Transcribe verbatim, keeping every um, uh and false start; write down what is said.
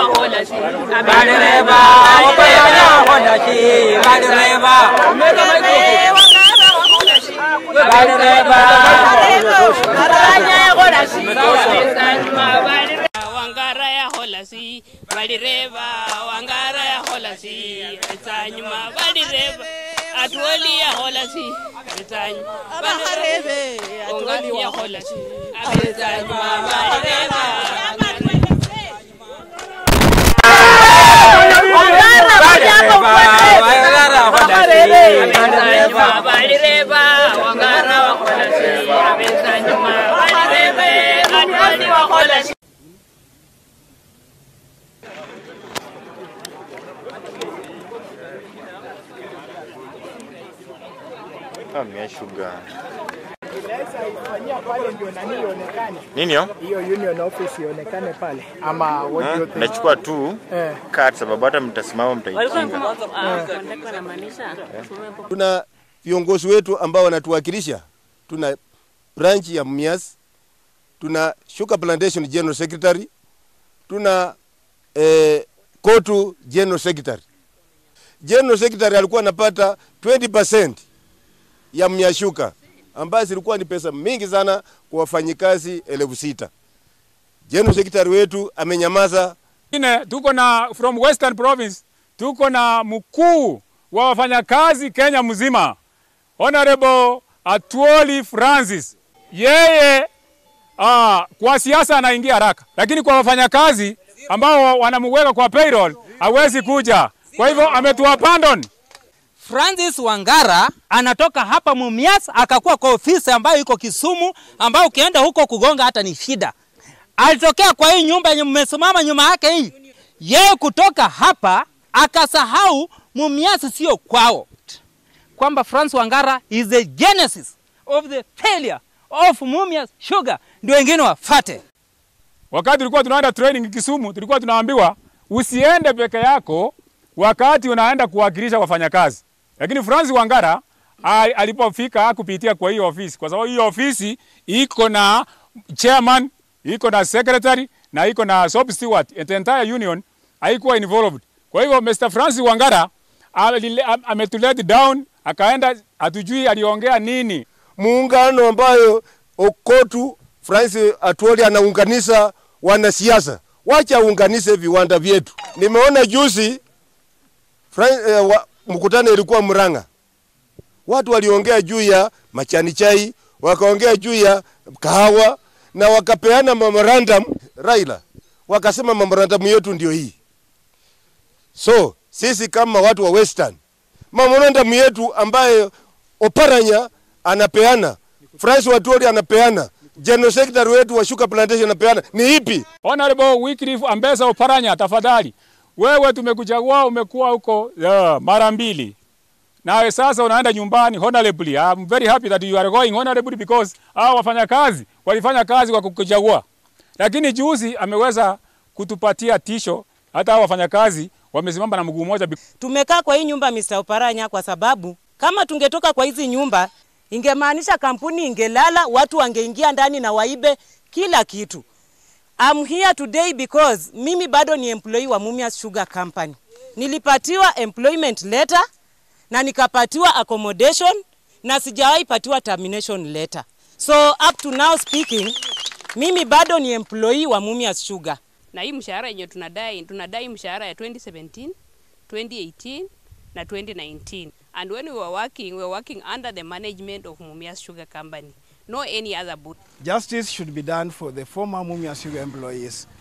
Wangara Mumias Sugar. Nini yo? Iyo union office yonekane pale. Ama what do you think? Nachukua tu card sababu hata mtasimama mtaikinga. Tuna viongozi wetu ambao wanatuwakilisha. Tuna branch ya Mumias, tuna Sugar Plantation General Secretary, tuna eh, Kotu General Secretary. General Secretary alikuwa anapata twenty percent ya Mumias Sugar ambazo ilikuwa ni pesa mingi sana kwa wafanyikazi elfu sita. General Secretary wetu amenyamaza. Ine tuko na from Western Province, tuko na mkuu wa wafanyakazi Kenya Muzima, Honorable Atwoli Francis. Yeye ah, kwa siasa anaingia haraka, lakini kwa wafanyakazi ambao wanamuweka kwa payroll hawezi kuja. Kwa hivyo ametuabandon. Francis Wangara anatoka hapa Mumias akakuwa kwa ofisi ambayo iko Kisumu, ambayo ukienda huko kugonga hata ni shida. Alitokea kwa hii nyumba yenye mmesimama nyuma yake hii. Yeye kutoka hapa akasahau Mumias sio kwao. Kwamba Francis Wangara is the genesis of the failure of Mumias Sugar, ndio wengine wafate. Wakati tulikuwa tunaenda training Kisumu, tulikuwa tunaambiwa usiende peke yako wakati unaenda kuwakilisha wafanyakazi. Lakini Francis Wangara alipofika kupitia kwa hiyo ofisi, kwa sababu hiyo ofisi iko na chairman, iko na secretary na iko na sub steward, the entire union haikuwa involved. Kwa hivyo Mister Francis Wangara ametulet down, akaenda hatujui aliongea nini. Muungano ambayo Okotu Francis Atwoli anaunganisha wanasiasa, wacha unganishe viwanda vyetu. Nimeona juzi Uh, mkutano ilikuwa Muranga. Watu waliongea juu ya machani chai, wakaongea juu ya kahawa na wakapeana memorandum Raila. Wakasema memorandum yetu ndio hii. So, sisi kama watu wa Western, memorandum yetu ambayo Oparanya anapeana, Francis Atwoli anapeana, General Secretary wetu wa Sugar Plantation anapeana, ni ipi? Honorable Wycliffe Ambetsa Oparanya, tafadhali, wewe tumekuchagua, umekuwa huko yeah, mara mbili. Nawe sasa unaenda nyumbani honorably. I'm very happy that you are going honorably because hao wafanyakazi walifanya kazi kwa kukuchagua. Lakini juzi ameweza kutupatia tisho, hata hao wafanyakazi wamesimama na mguu mmoja. Tumekaa kwa hii nyumba Mister Oparanya kwa sababu kama tungetoka kwa hizi nyumba ingemaanisha kampuni ingelala, watu wangeingia ndani na waibe kila kitu. I'm here today because mimi bado ni employee wa Mumias Sugar Company. Nilipatiwa employment letter na nikapatiwa accommodation na sijawahi patiwa termination letter. So up to now speaking, mimi bado ni employee wa Mumias Sugar. Na hii mshahara yenye tunadai, tunadai mshahara ya twenty seventeen, twenty eighteen na twenty nineteen. And when we were working, we were working under the management of Mumias Sugar Company. No any other boot. Justice should be done for the former Mumias Sugar employees.